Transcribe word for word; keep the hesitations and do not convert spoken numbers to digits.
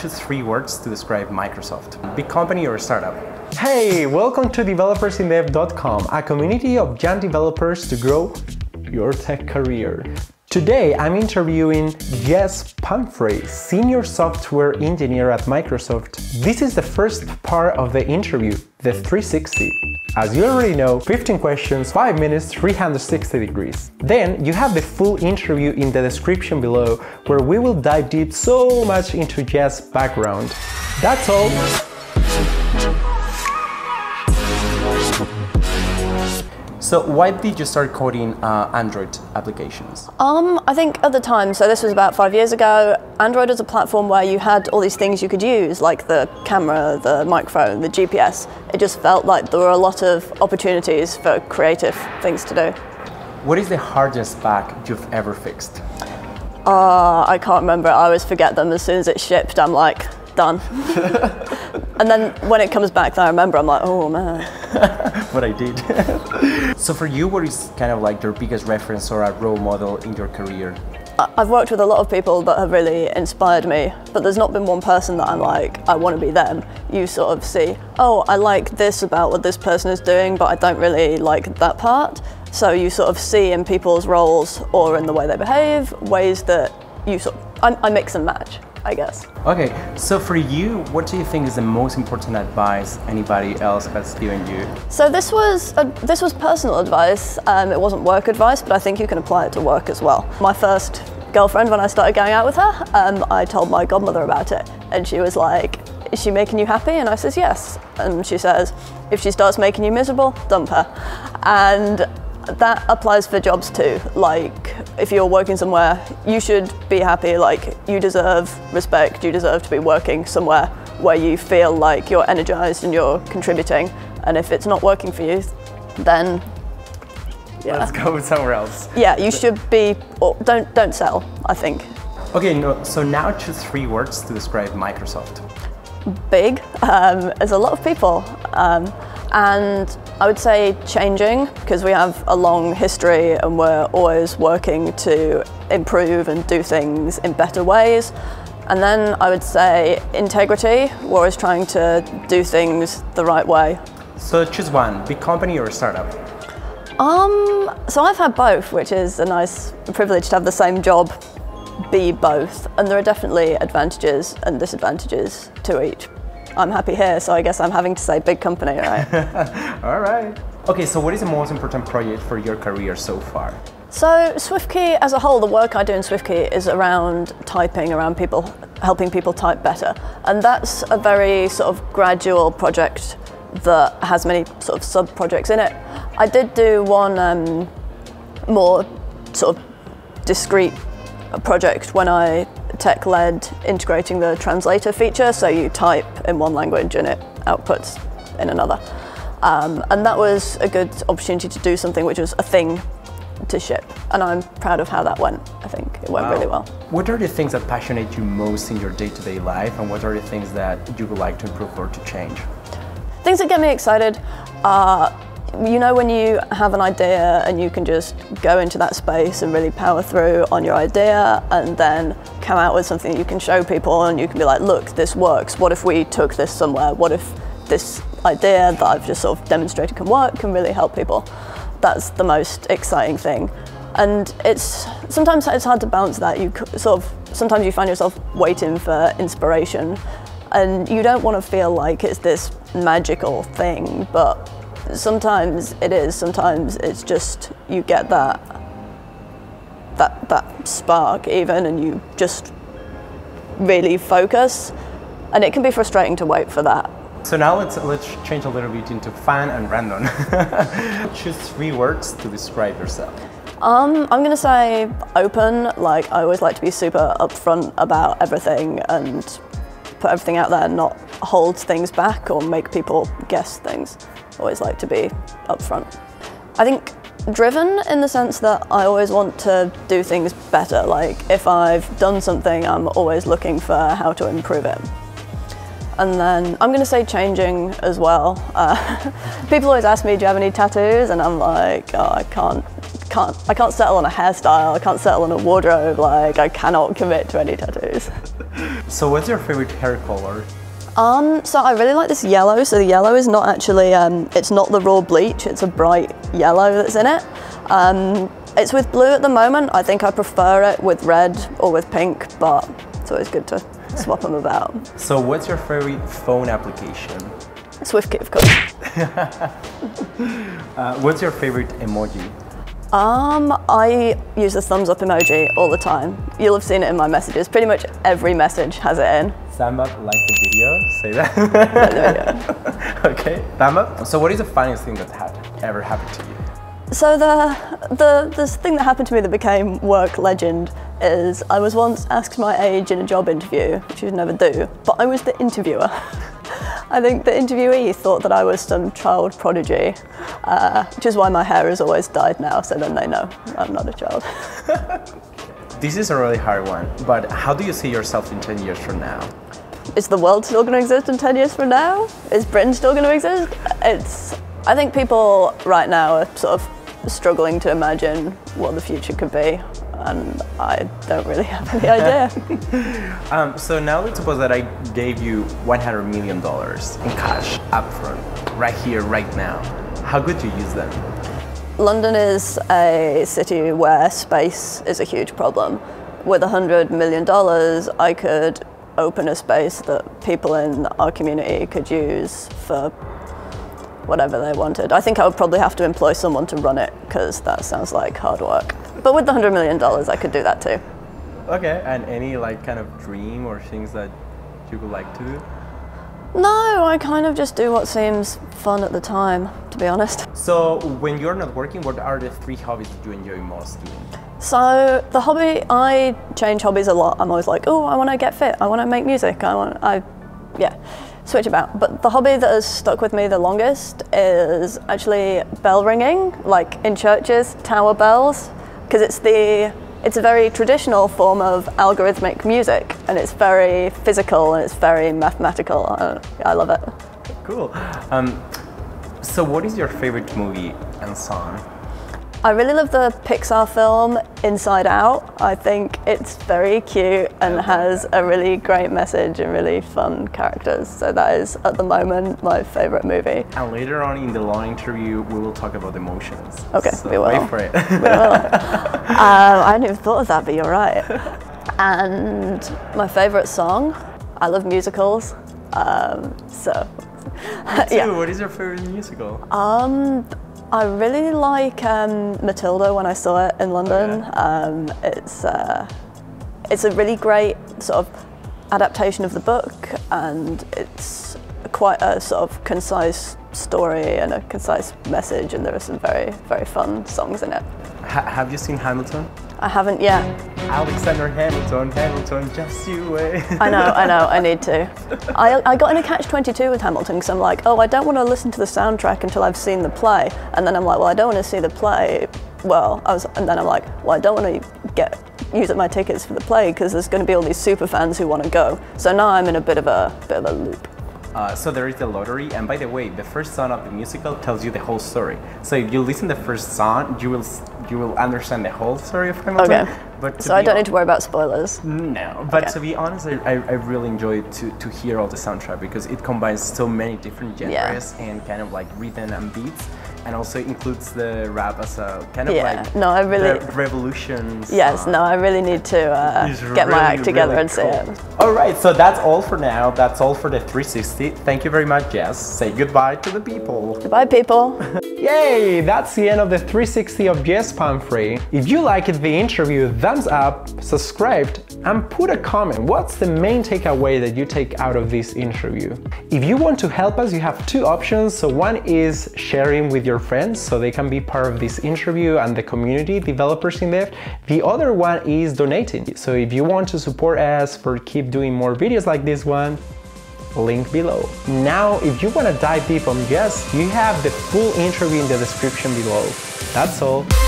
choose three words to describe Microsoft. Big company or startup? Hey, welcome to developers in dev dot com, a community of young developers to grow your tech career. Today, I'm interviewing Jess Pumphrey, Senior Software Engineer at Microsoft. This is the first part of the interview, the three sixty. As you already know, fifteen questions, five minutes, three hundred sixty degrees. Then, you have the full interview in the description below, where we will dive deep so much into Jess' background. That's all! So why did you start coding uh, Android applications? Um, I think at the time, so this was about five years ago, Android was a platform where you had all these things you could use, like the camera, the microphone, the G P S. It just felt like there were a lot of opportunities for creative things to do. What is the hardest bug you've ever fixed? Uh, I can't remember. I always forget them as soon as it's shipped. I'm like, done. And then when it comes back, then I remember, I'm like, oh man. What I did. So for you, what is kind of like your biggest reference or a role model in your career? I've worked with a lot of people that have really inspired me, but there's not been one person that I'm like, I want to be them. You sort of see, oh, I like this about what this person is doing, but I don't really like that part. So you sort of see in people's roles or in the way they behave, ways that you sort of, I, I mix and match, I guess. Okay, so for you, what do you think is the most important advice anybody else has given you? So this was a, this was personal advice. Um, it wasn't work advice, but I think you can apply it to work as well. My first girlfriend, when I started going out with her, um, I told my godmother about it, and she was like, "Is she making you happy?" And I says, "Yes." And she says, "If she starts making you miserable, dump her." And that applies for jobs too. Like, if you're working somewhere, you should be happy. Like, you deserve respect, you deserve to be working somewhere where you feel like you're energized and you're contributing. And if it's not working for you, then yeah. Let's go somewhere else. Yeah, you should be, or don't, don't sell, I think. Okay, no, so now choose three words to describe Microsoft. Big, um, there's a lot of people. Um, And I would say changing, because we have a long history and we're always working to improve and do things in better ways. And then I would say integrity, we're always trying to do things the right way. So choose one, big company or startup? Um, so I've had both, which is a nice privilege to have the same job, be both. And there are definitely advantages and disadvantages to each. I'm happy here, so I guess I'm having to say big company, right? All right. Okay, so what is the most important project for your career so far? So SwiftKey as a whole, the work I do in SwiftKey is around typing, around people, helping people type better. And that's a very sort of gradual project that has many sort of sub-projects in it. I did do one um, more sort of discrete project when I tech-led integrating the translator feature, so you type in one language and it outputs in another. Um, and that was a good opportunity to do something which was a thing to ship, and I'm proud of how that went. I think it went wow. really well. What are the things that passionate you most in your day-to-day life, and what are the things that you would like to improve or to change? Things that get me excited are, you know, when you have an idea and you can just go into that space and really power through on your idea and then come out with something you can show people and you can be like, look, this works. What if we took this somewhere? What if this idea that I've just sort of demonstrated can work can really help people? That's the most exciting thing. And it's sometimes it's hard to balance that. You sort of, sometimes you find yourself waiting for inspiration and you don't want to feel like it's this magical thing, but sometimes it is, sometimes it's just you get that that that spark even and you just really focus, and it can be frustrating to wait for that. So now let's let's change a little bit into fun and random. Choose three words to describe yourself. Um, I'm gonna say open. Like, I always like to be super upfront about everything and put everything out there and not hold things back or make people guess things. Always like to be upfront. I think driven in the sense that I always want to do things better. Like, if I've done something, I'm always looking for how to improve it. And then I'm gonna say changing as well. Uh, people always ask me, do you have any tattoos? And I'm like, oh, I can't, can't, I can't settle on a hairstyle. I can't settle on a wardrobe. Like, I cannot commit to any tattoos. So what's your favorite hair color? Um, so I really like this yellow. So the yellow is not actually, um, it's not the raw bleach, it's a bright yellow that's in it. Um, it's with blue at the moment. I think I prefer it with red or with pink, but it's always good to swap them about. So what's your favorite phone application? SwiftKey, of course. uh, what's your favorite emoji? Um, I use the thumbs up emoji all the time. You'll have seen it in my messages. Pretty much every message has it in. Thumb up, like the video, say that. There we go. Okay, thumb up. So what is the funniest thing that's happened, ever happened to you? So the, the this thing that happened to me that became work legend is I was once asked my age in a job interview, which you'd never do, but I was the interviewer. I think the interviewee thought that I was some child prodigy, uh, which is why my hair is always dyed now, so then they know I'm not a child. This is a really hard one, but how do you see yourself in ten years from now? Is the world still going to exist in ten years from now? Is Britain still going to exist? It's, I think people right now are sort of struggling to imagine what the future could be, and I don't really have any idea. um, so now let's suppose that I gave you one hundred million dollars in cash upfront, right here, right now. How could you use them? London is a city where space is a huge problem. With one hundred million dollars, I could open a space that people in our community could use for whatever they wanted. I think I would probably have to employ someone to run it because that sounds like hard work. But with the one hundred million dollars, I could do that too. Okay, and any like kind of dream or things that you would like to do? No, I kind of just do what seems fun at the time, to be honest. So when you're not working, what are the three hobbies that you enjoy most doing? So the hobby, I change hobbies a lot. I'm always like, oh, I want to get fit. I want to make music. I want, I, yeah. Switch about, but the hobby that has stuck with me the longest is actually bell ringing, like in churches, tower bells, because it's the it's a very traditional form of algorithmic music, and it's very physical and it's very mathematical. Uh, I love it. Cool. Um, so, what is your favorite movie and song? I really love the Pixar film Inside Out. I think it's very cute and has a really great message and really fun characters. So that is, at the moment, my favourite movie. And later on in the long interview, we will talk about emotions. Okay, so we will. Wait for it. We will. um, I hadn't even thought of that, but you're right. And my favourite song, I love musicals, um, so... Me too. Yeah. What is your favourite musical? Um. I really like um, Matilda when I saw it in London. Oh, yeah. um, it's, uh, it's a really great sort of adaptation of the book, and it's quite a sort of concise story and a concise message, and there are some very, very fun songs in it. Ha have you seen Hamilton? I haven't yet. Alexander Hamilton, Hamilton, just you wait. I know, I know, I need to. I, I got in a catch twenty-two with Hamilton because I'm like, oh, I don't want to listen to the soundtrack until I've seen the play. And then I'm like, well, I don't want to see the play. Well, I was, and then I'm like, well, I don't want to get use up my tickets for the play because there's going to be all these super fans who want to go. So now I'm in a bit of a, bit of a loop. Uh, so there is the lottery, and by the way, the first song of the musical tells you the whole story. So if you listen to the first song, you will you will understand the whole story of Hamilton. Okay. But so I don't need to worry about spoilers. No, but okay. To be honest, I, I, I really enjoyed to, to hear all the soundtrack because it combines so many different genres, yeah, and kind of like rhythm and beats, and also includes the rap as a kind of, yeah, like no, I really, the revolution song. Yes, no, I really need to uh, get really, my act together really and cool. Say it. All right, so that's all for now. That's all for the three sixty. Thank you very much, Jess. Say goodbye to the people. Goodbye, people. Yay, that's the end of the three sixty of Jess Pumphrey. If you liked the interview, thumbs up, subscribe, and put a comment. What's the main takeaway that you take out of this interview? If you want to help us, you have two options. So one is sharing with your friends so they can be part of this interview and the community developers in there. The other one is donating. So if you want to support us for keep doing more videos like this one, link below. Now, if you want to dive deep on Jess, you have the full interview in the description below. That's all.